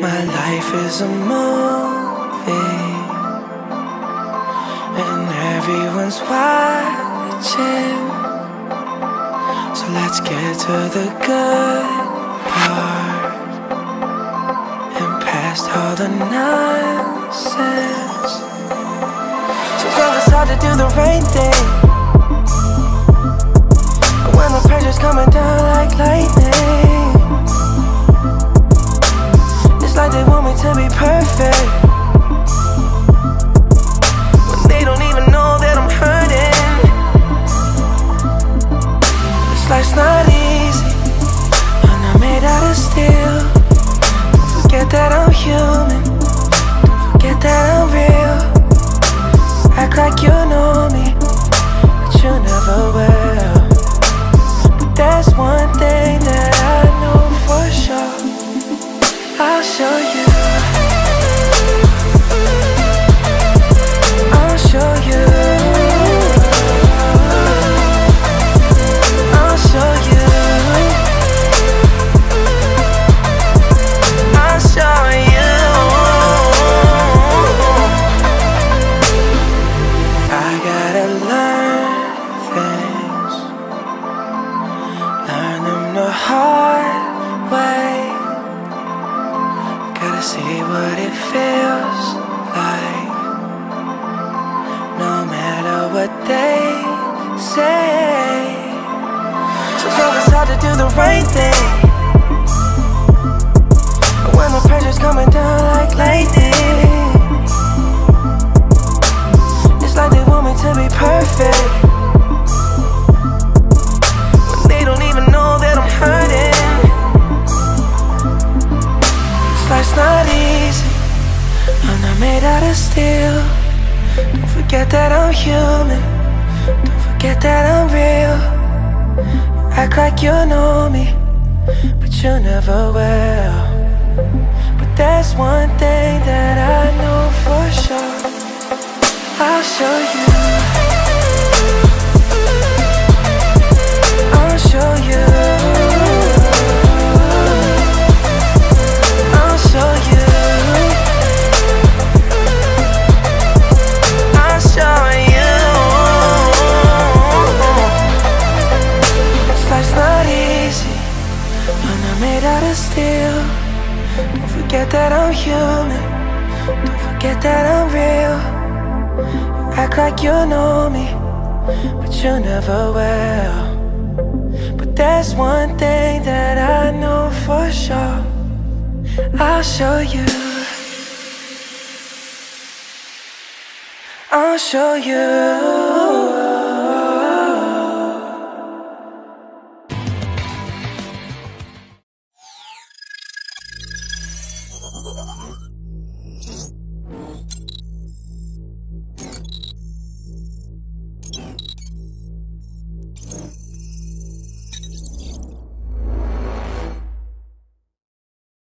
My life is a movie and everyone's watching, so let's get to the good part and past all the nonsense. So girl, it's hard to do the right thing when the pressure's coming down like lightning. Like they want me to be perfect, but they don't even know that I'm hurting. This life's not easy, I'm not made out of steel. Don't forget that I'm human, don't forget that I'm real. Act like you know me, but you never will. But that's one thing that I know for sure, I'll show you, I'll show you, I'll show you, I'll show you. I gotta learn things, learn them the hard way. See what it feels like, no matter what they say. So girl, it's hard to do the right thing when the pressure's coming down like lightning. It's like they want me to be perfect, but they don't even know that I'm hurting. Life's not easy, I'm not made out of steel. Don't forget that I'm human, don't forget that I'm real. Act like you know me, but you never will. But there's one thing that I know for sure, I'll show you, I'll show you, I'll show you, I'll show you. This life's not easy, I'm not made out of steel. Don't forget that I'm human, don't forget that I'm real. You act like you know me, but you never will. But there's one thing that I know for sure, I'll show you, I'll show you.